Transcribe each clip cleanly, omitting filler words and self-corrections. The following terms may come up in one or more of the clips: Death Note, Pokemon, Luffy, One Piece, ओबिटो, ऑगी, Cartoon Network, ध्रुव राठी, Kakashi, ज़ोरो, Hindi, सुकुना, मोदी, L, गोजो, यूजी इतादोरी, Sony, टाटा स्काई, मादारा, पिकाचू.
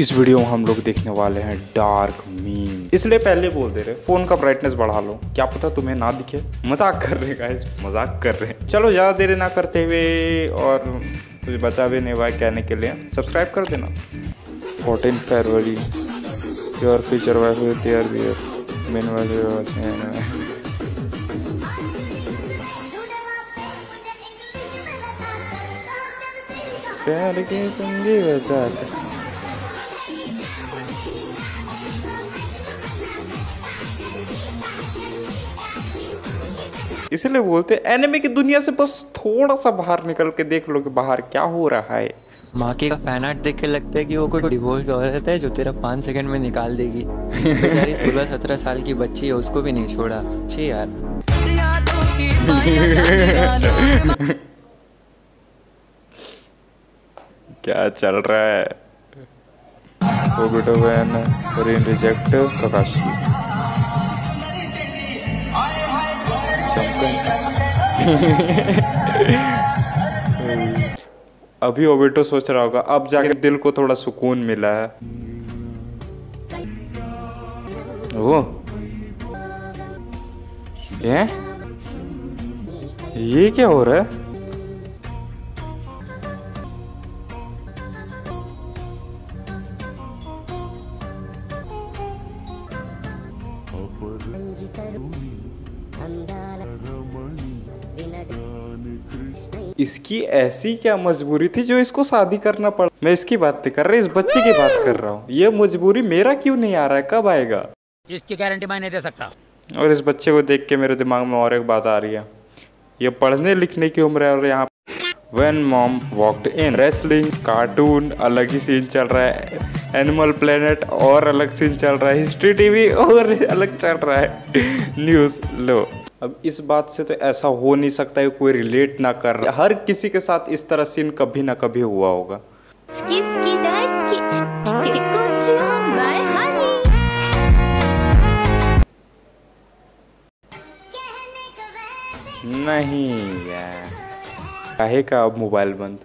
इस वीडियो में हम लोग देखने वाले हैं डार्क मीम। इसलिए पहले बोल दे रहे फोन का ब्राइटनेस बढ़ा लो, क्या पता तुम्हें ना दिखे। मजाक कर रहे गाइस, मजाक कर रहे। चलो ज़्यादा देर ना करते हुए और कुछ बचा भी नहीं हुआ कहने के लिए, सब्सक्राइब कर देना। 14 February your future wife with your beer. इसलिए बोलते हैं एनिमे की दुनिया से बस थोड़ा सा बाहर निकल के देख लो कि बाहर क्या हो रहा है। माकी का फैन आर्ट देख के लगता है कि वो कोई डिवोर्स औरत है जो तेरा 5 सेकंड में निकाल देगी। 16-17 साल की बच्ची है, उसको भी नहीं छोड़ा। छे यार क्या चल रहा है। रिजेक्ट काकाशी अभी ओबिटो सोच रहा होगा अब जाके दिल को थोड़ा सुकून मिला है। वो ये क्या हो रहा है। इसकी ऐसी क्या मजबूरी थी जो इसको शादी करना पड़ा। मैं इसकी बात नहीं कर रहा, इस बच्चे की बात कर रहा हूँ। ये मजबूरी मेरा क्यों नहीं आ रहा है, कब आएगा इसकी गारंटी मैं नहीं दे सकता। और इस बच्चे को देख के मेरे दिमाग में और एक बात आ रही है, ये पढ़ने लिखने की उम्र है और यहाँ When Mom Walked In, wrestling, cartoon, अलग ही सीन चल रहा है, एनिमल प्लेनेट और अलग सीन चल रहा है, हिस्ट्री टीवी और अलग चल रहा है, न्यूज़ लो। अब इस बात से तो ऐसा हो नहीं सकता है कोई रिलेट ना कर रहा। हर किसी के साथ इस तरह सीन कभी ना कभी हुआ होगा। नहीं यार काहे का अब मोबाइल बंद।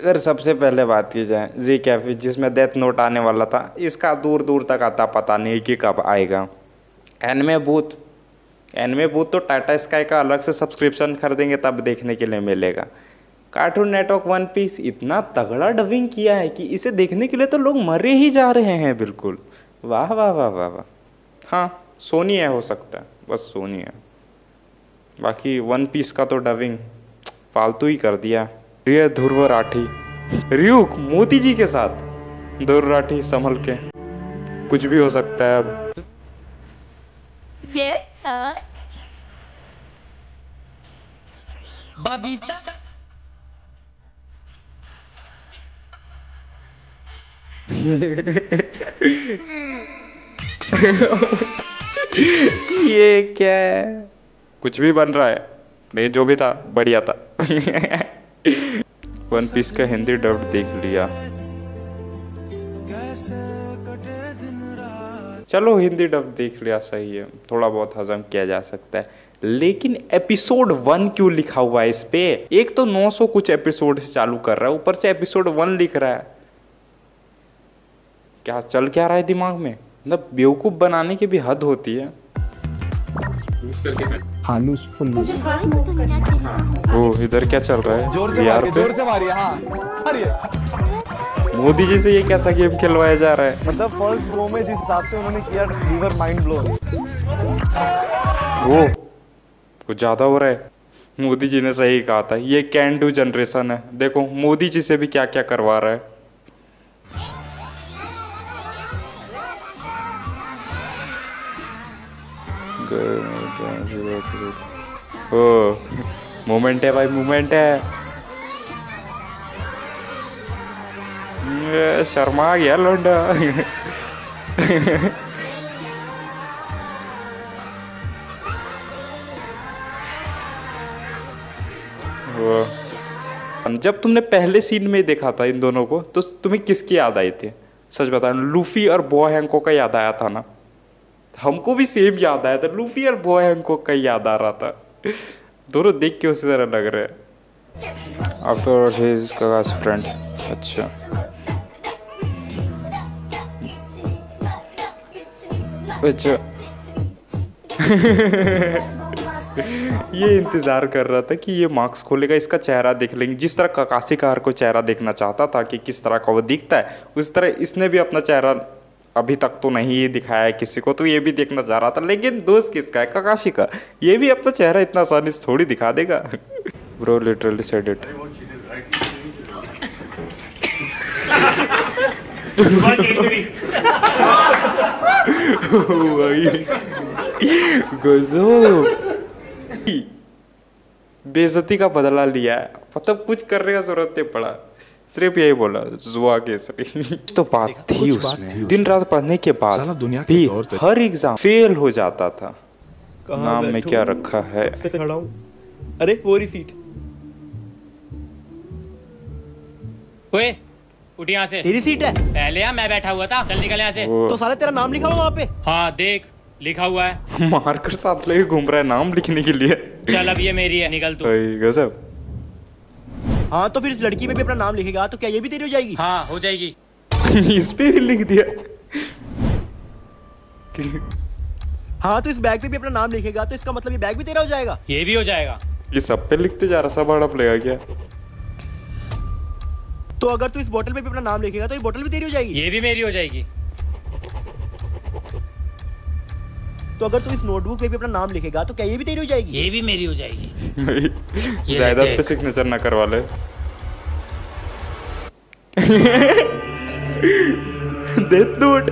अगर सबसे पहले बात की जाए जी कैफे जिसमें डेथ नोट आने वाला था, इसका दूर दूर तक आता पता नहीं कि कब आएगा। एनिमे भूत तो टाटा स्काई का अलग से सब्सक्रिप्शन खरीदेंगे तब देखने के लिए मिलेगा। कार्टून नेटवर्क वन पीस इतना तगड़ा डबिंग किया है कि इसे देखने के लिए तो लोग मरे ही जा रहे हैं बिल्कुल। वाह वाह वाह वाह वाह। हाँ सोनी है, हो सकता है बस सोनी है, बाकी वन पीस का तो डबिंग फालतू ही कर दिया। रिय ध्रुव राठी रियूक मोदी जी के साथ ध्रुव राठी संभल के, कुछ भी हो सकता है अब। ये क्या है, कुछ भी बन रहा है। नहीं जो भी था बढ़िया था। वन पीस का हिंदी डब देख लिया। चलो हिंदी डब देख लिया सही है, थोड़ा बहुत हजम किया जा सकता है। लेकिन एपिसोड 1 क्यों लिखा हुआ है इस पे। एक तो 900 कुछ एपिसोड से चालू कर रहा है, ऊपर से एपिसोड 1 लिख रहा है। क्या चल क्या रहा है दिमाग में, मतलब बेवकूफ बनाने की भी हद होती है। वो इधर क्या चल रहा है मोदी जी से, ये कैसा गेम खिलवाया जा रहा है। मतलब फर्स्ट प्रो में जिस हिसाब से उन्होंने किया रिवर माइंड ब्लो, वो कुछ ज्यादा हो रहा है। मोदी जी ने सही कहा था ये कैन डू जनरेशन है, देखो मोदी जी से भी क्या क्या करवा रहा है। मोमेंट है भाई, मोमेंट है। शर्मा गया लौंडा। जब तुमने पहले सीन में देखा था इन दोनों को तो तुम्हें किसकी याद आई थी, सच बताओ। लूफी और बोहेंको का याद आया था ना, हमको भी सेम याद आया था। लूफी और बोहेंको का याद आ रहा था, दोनों देख के उसी तरह लग रहे हैं। आफ्टर हिज काकाशी फ्रेंड, अच्छा बच्चों ये इंतज़ार कर रहा था कि ये मास्क खोलेगा, इसका चेहरा देख लेंगे। जिस तरह काकाशी का हर कोई चेहरा देखना चाहता था कि किस तरह का वो दिखता है, उस तरह इसने भी अपना चेहरा अभी तक तो नहीं दिखाया है किसी को, तो ये भी देखना चाह रहा था। लेकिन दोस्त किसका है? काकाशी का। ये भी अपना चेहरा इतना आसानी से थोड़ी दिखा देगा। Bro literally said it. बेइज्जती का बदला लिया है, मतलब कुछ करने का जरूरत नहीं पड़ा, सिर्फ यही बोला जुआ के सभी। तो बात थी उसमें दिन रात पढ़ने के बाद दुनिया भी हर एग्जाम फेल हो जाता था। नाम में क्या रखा है? अरे वो सीट उठ यहाँ से, तेरी सीट है। पहले यहाँ मैं बैठा हुआ था, चल निकल यहाँ से। तो साला तेरा नाम लिखा हुआ वहाँ पे। हाँ देख लिखा हुआ है। मार्कर साथ लेके घूम रहा है नाम लिखने के लिए। चल अब ये मेरी है, निकल तू। गजब। हाँ तो फिर इस लड़की पे भी अपना नाम लिखेगा तो क्या ये भी तेरी हो जाएगी? हाँ हो जाएगी। इस पे भी लिख दिया। हाँ तो इस बैग पे भी अपना नाम लिखेगा तो इसका मतलब ये बैग भी तेरा हो जाएगा। ये भी हो जाएगा। ये सब पे लिखते जा रहा, सब हड़प लेगा क्या? तो अगर तू इस बोतल पे भी अपना नाम लिखेगा तो ये बोतल भी तेरी हो जाएगी। ये भी मेरी हो जाएगी। तो अगर तू इस नोटबुक पे भी अपना नाम लिखेगा तो क्या ये भी तेरी हो जाएगी? ये भी मेरी हो जाएगी। ज़्यादा पे सिग्नेचर ना करवा ले। Death note.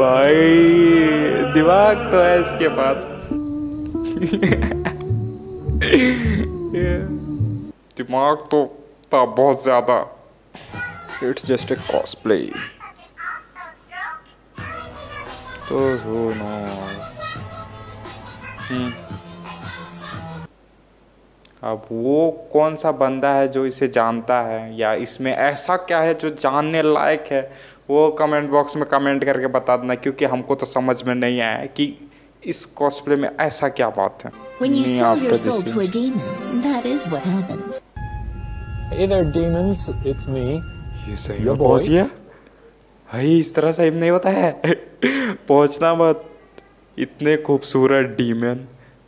भाई दिमाग तो है इसके पास। दिमाग तो था बहुत ज्यादा। It's just a cosplay. तो अब वो कौन सा बंदा है जो इसे जानता है, या इसमें ऐसा क्या है जो जानने लायक है, वो कमेंट बॉक्स में कमेंट करके बता देना, क्योंकि हमको तो समझ में नहीं आया कि इस कॉस्प्ले में ऐसा क्या बात है। Hey there, demons, it's me. ये सही में पहुँच गया भाई, इस तरह सही नहीं होता है। पहुँचना मत। इतने खूबसूरत डीमन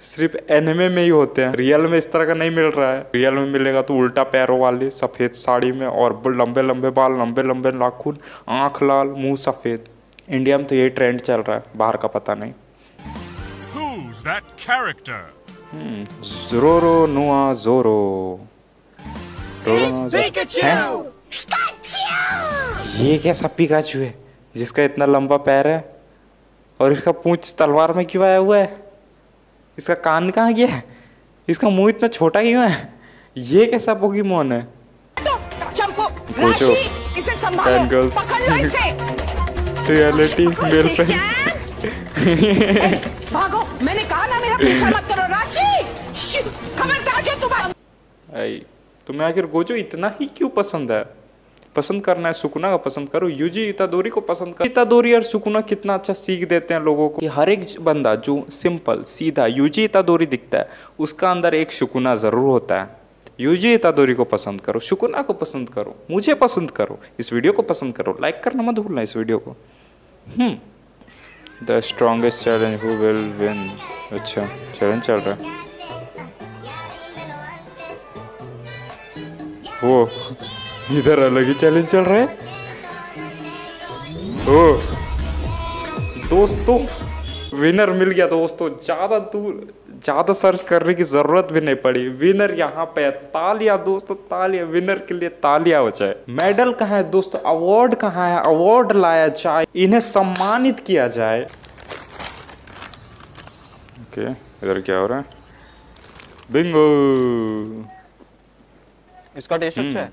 सिर्फ एनिमे में ही होते हैं, रियल में इस तरह का नहीं मिल रहा है। रियल में मिलेगा तो उल्टा पैरों वाले, सफ़ेद साड़ी में, और लंबे लंबे बाल, लंबे लंबे नाखून, आँख लाल, मुंह सफ़ेद। इंडिया में तो यही ट्रेंड चल रहा है, बाहर का पता नहीं। Who's that character? ज़ोरो नोआ ज़ोरो। पिकाचू! ये कैसा पिकाचू है जिसका इतना लंबा पैर है, और इसका पूंछ तलवार में क्यों आया हुआ है? इसका कान कहाँ गया है? इसका मुंह इतना छोटा क्यों है? ये कैसा पोकेमॉन है? Reality girlfriends. भागो, मैंने कहा ना मेरा पीछा मत करो। राशि खबरदार जो तुम्हारा। तुम्हें आखिर गोजो इतना ही क्यों पसंद है? पसंद करना है सुकुना का, पसंद करो। यूजी इतादोरी को पसंद करो। इतादोरी और सुकुना कितना अच्छा सीख देते हैं लोगों को। हर एक बंदा जो सिंपल सीधा यूजी इतादोरी दिखता है, उसका अंदर एक सुकुना ज़रूर होता है। यूजी इतादोरी को पसंद करो, सुकुना को पसंद करो, मुझे पसंद करो, इस वीडियो को पसंद करो, लाइक करना मत भूलना इस वीडियो को। The strongest challenge who will win. अच्छा चैलेंज चल रहा है वो, इधर अलग ही चैलेंज चल रहा है। ओ दोस्तों विनर मिल गया। दोस्तों ज़्यादा सर्च करने की ज़रूरत भी नहीं पड़ी, विनर यहाँ पे है। तालियां दोस्तों, तालियां विनर के लिए, तालियां हो जाए। मेडल कहाँ है दोस्तों? अवार्ड कहाँ है? अवार्ड लाया जाए, इन्हें सम्मानित किया जाए। ओके इधर क्या हो रहा है? बिंगो। इसका टेस्ट अच्छा है।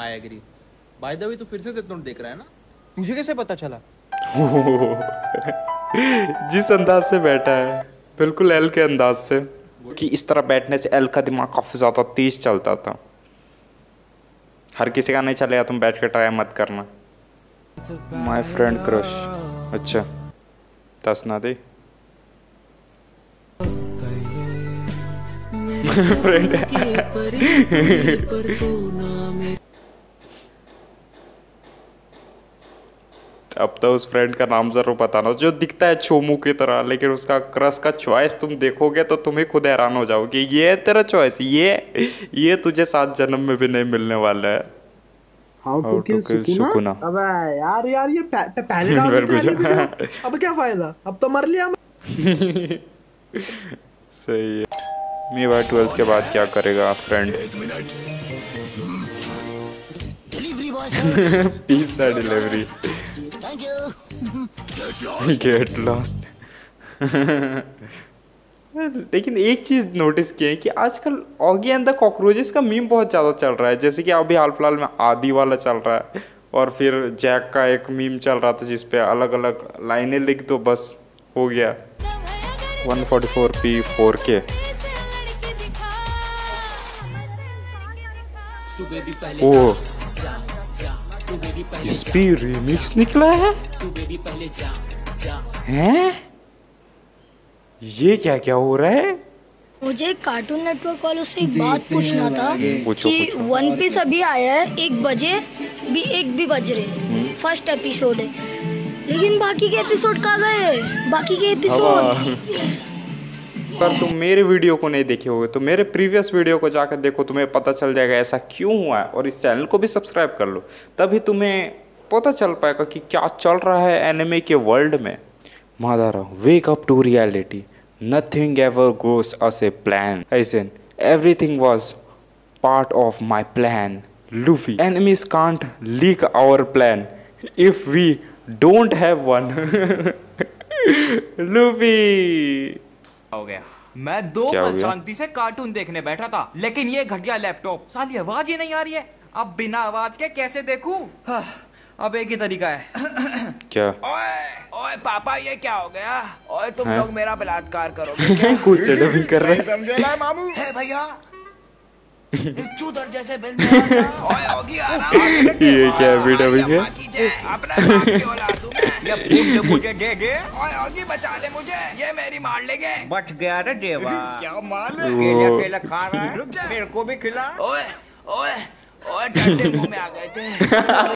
I agree. By the way तू फिर से डेथ नोट देख रहा है ना? मुझे कैसे पता चला? जिस अंदाज से बैठा है, बिल्कुल एल के अंदाज से, कि इस तरह बैठने से एल का दिमाग काफी ज्यादा तेज चलता था। हर किसी का नहीं चलेगा, तुम बैठ के ट्राई मत करना। My friend crush. अच्छा दस ना दे। अब तो उस फ्रेंड का नाम जरूर बताना, जो दिखता है छोमू की तरह, लेकिन उसका क्रश का चॉइस तुम देखोगे तो तुम्हें खुद हैरान हो जाओगे। ये तेरा चॉइस, ये तुझे 7 जन्म में भी नहीं मिलने वाला है। सुकुना? अबे यार ये पहले अब क्या फायदा, अब तो मर लिया। सही है। मेवा 12th के बाद क्या करेगा friend? Pizza delivery. Get lost. लेकिन एक चीज़ नोटिस की है कि आजकल ऑगी एंड द कॉकरोचेस का मीम बहुत ज़्यादा चल रहा है, जैसे कि अभी हाल फिलहाल में आदि वाला चल रहा है, और फिर जैक का एक मीम चल रहा था जिसपे अलग अलग लाइनें लिख दो, बस हो गया। 144p 4K। ओह, इस पे रिमिक्स निकला है? हैं? ये क्या हो रहा है? मुझे कार्टून नेटवर्क वालों से एक बात पूछना था कि वन पीस अभी आया है, 1 भी बज रहे, फर्स्ट एपिसोड है, लेकिन बाकी के एपिसोड कहाँ गए? बाकी के एपिसोड पर तुम मेरे वीडियो को नहीं देखे होगे तो मेरे प्रीवियस वीडियो को जाकर देखो, तुम्हें पता चल जाएगा ऐसा क्यों हुआ है, और इस चैनल को भी सब्सक्राइब कर लो, तभी तुम्हें पता चल पाएगा कि क्या चल रहा है एनिमे के वर्ल्ड में। मादारा, wake up to reality, nothing ever goes as a plan, ऐसे everything was part of my plan. Luffy, enemies can't leak our plan if we don't have one. Luffy हो गया। मैं 2 पल शांति से cartoon देखने बैठा था, लेकिन ये घटिया लैपटॉप, साली आवाज ही नहीं आ रही है, अब बिना आवाज के कैसे देखूं? हाँ, अब एक ही तरीका है। क्या? ओए पापा, ये क्या हो गया? ओए तुम लोग मेरा बलात्कार करोगे क्या? कुछ डबिंग कर रहे हैं, समझे ना मामू? हे भैया, चूतर जैसे बिल में ये क्या डबिंग है? ये मुझे दे दे, ओगी बचा ले मुझे, ये मेरी मार लेंगे। बट गया रे देवा। क्या माल है? केला खा रहा है, रुक जा, मेरे को भी खिला। ओए ओए ओए, डंडे मुंह में आ गए थे।